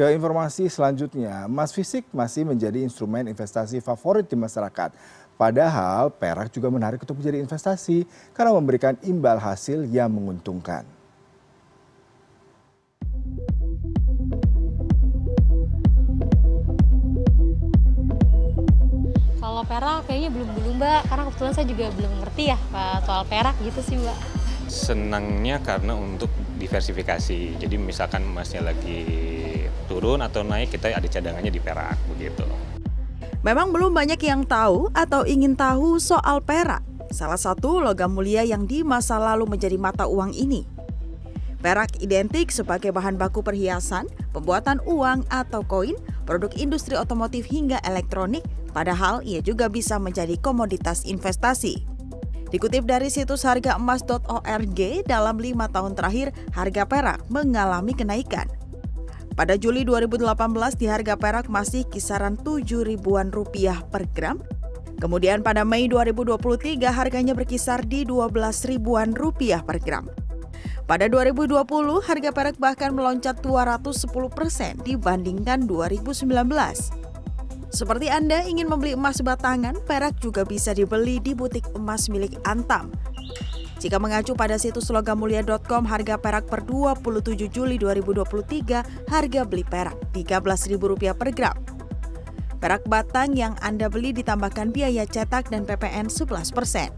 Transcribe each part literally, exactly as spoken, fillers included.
Ke informasi selanjutnya, emas fisik masih menjadi instrumen investasi favorit di masyarakat. Padahal perak juga menarik untuk menjadi investasi karena memberikan imbal hasil yang menguntungkan. Kalau perak kayaknya belum-belum Mbak, karena kebetulan saya juga belum ngerti ya Pak, soal perak gitu sih Mbak. Senangnya karena untuk diversifikasi, jadi misalkan emasnya lagi turun atau naik, kita ada cadangannya di perak begitu. Memang belum banyak yang tahu atau ingin tahu soal perak. Salah satu logam mulia yang di masa lalu menjadi mata uang ini. Perak identik sebagai bahan baku perhiasan, pembuatan uang atau koin, produk industri otomotif hingga elektronik, padahal ia juga bisa menjadi komoditas investasi. Dikutip dari situs harga emas dot org, dalam lima tahun terakhir harga perak mengalami kenaikan. Pada Juli dua ribu delapan belas di harga perak masih kisaran tujuh ribuan rupiah per gram. Kemudian pada Mei dua ribu dua puluh tiga harganya berkisar di dua belas ribuan rupiah per gram. Pada dua ribu dua puluh harga perak bahkan meloncat dua ratus sepuluh persen dibandingkan dua ribu sembilan belas. Seperti Anda ingin membeli emas batangan, perak juga bisa dibeli di butik emas milik Antam. Jika mengacu pada situs logamulia dot com, harga perak per dua puluh tujuh Juli dua ribu dua puluh tiga, harga beli perak tiga belas ribu rupiah per gram. Perak batang yang Anda beli ditambahkan biaya cetak dan P P N sebelas persen.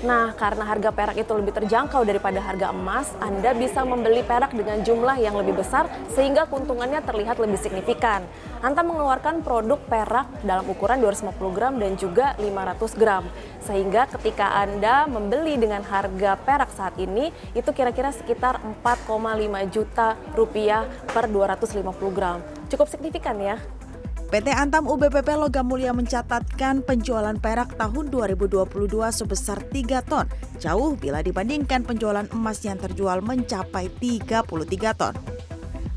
Nah, karena harga perak itu lebih terjangkau daripada harga emas, Anda bisa membeli perak dengan jumlah yang lebih besar sehingga keuntungannya terlihat lebih signifikan. Antam mengeluarkan produk perak dalam ukuran dua ratus lima puluh gram dan juga lima ratus gram. Sehingga ketika Anda membeli dengan harga perak saat ini, itu kira-kira sekitar empat koma lima juta rupiah per dua ratus lima puluh gram. Cukup signifikan ya. P T. Antam U B P P Logam Mulia mencatatkan penjualan perak tahun dua ribu dua puluh dua sebesar tiga ton, jauh bila dibandingkan penjualan emas yang terjual mencapai tiga puluh tiga ton.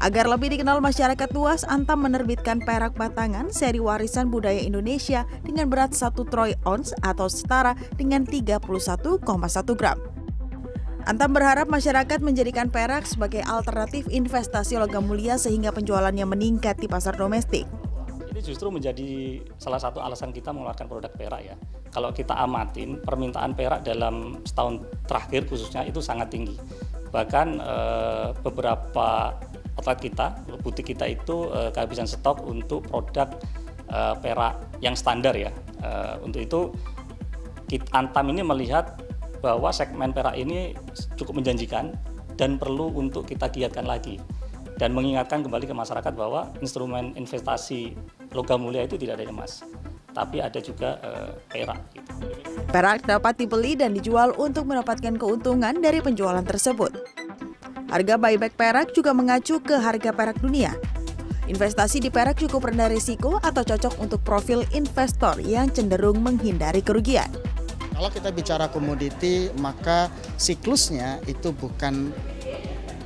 Agar lebih dikenal masyarakat luas, Antam menerbitkan perak batangan seri Warisan Budaya Indonesia dengan berat satu troy ons atau setara dengan tiga puluh satu koma satu gram. Antam berharap masyarakat menjadikan perak sebagai alternatif investasi logam mulia sehingga penjualannya meningkat di pasar domestik. Ini justru menjadi salah satu alasan kita mengeluarkan produk perak ya. Kalau kita amatin, permintaan perak dalam setahun terakhir khususnya itu sangat tinggi. Bahkan eh, beberapa outlet kita, butik kita itu eh, kehabisan stok untuk produk eh, perak yang standar ya. Eh, untuk itu, Antam ini melihat bahwa segmen perak ini cukup menjanjikan dan perlu untuk kita giatkan lagi. Dan mengingatkan kembali ke masyarakat bahwa instrumen investasi logam mulia itu tidak ada emas, tapi ada juga eh, perak. Gitu. Perak dapat dibeli dan dijual untuk mendapatkan keuntungan dari penjualan tersebut. Harga buyback perak juga mengacu ke harga perak dunia. Investasi di perak cukup rendah risiko atau cocok untuk profil investor yang cenderung menghindari kerugian. Kalau kita bicara komoditi, maka siklusnya itu bukan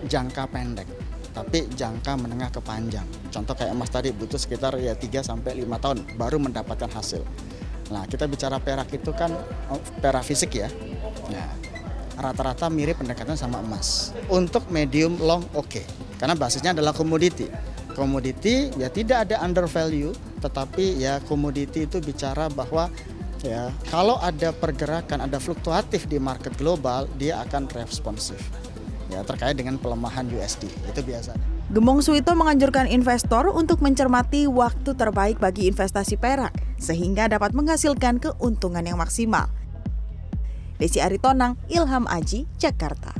jangka pendek, tapi jangka menengah ke panjang. Contoh kayak emas tadi butuh sekitar ya tiga sampai lima tahun baru mendapatkan hasil. Nah, kita bicara perak itu kan perak fisik ya. Nah, rata-rata mirip pendekatannya sama emas. Untuk medium long oke. Okay. Karena basisnya adalah komoditi. Komoditi ya tidak ada under value, tetapi ya komoditi itu bicara bahwa ya kalau ada pergerakan, ada fluktuatif di market global, dia akan responsif. Ya, terkait dengan pelemahan U S D, itu biasanya. Gemong Suito menganjurkan investor untuk mencermati waktu terbaik bagi investasi perak, sehingga dapat menghasilkan keuntungan yang maksimal. Desi Aritonang, Ilham Aji, Jakarta.